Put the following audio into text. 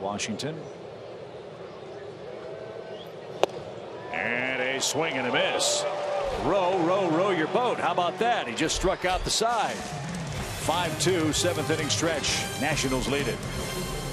Washington. And a swing and a miss. Row, row, row your boat. How about that? He just struck out the side. 5-2, seventh inning stretch. Nationals lead it.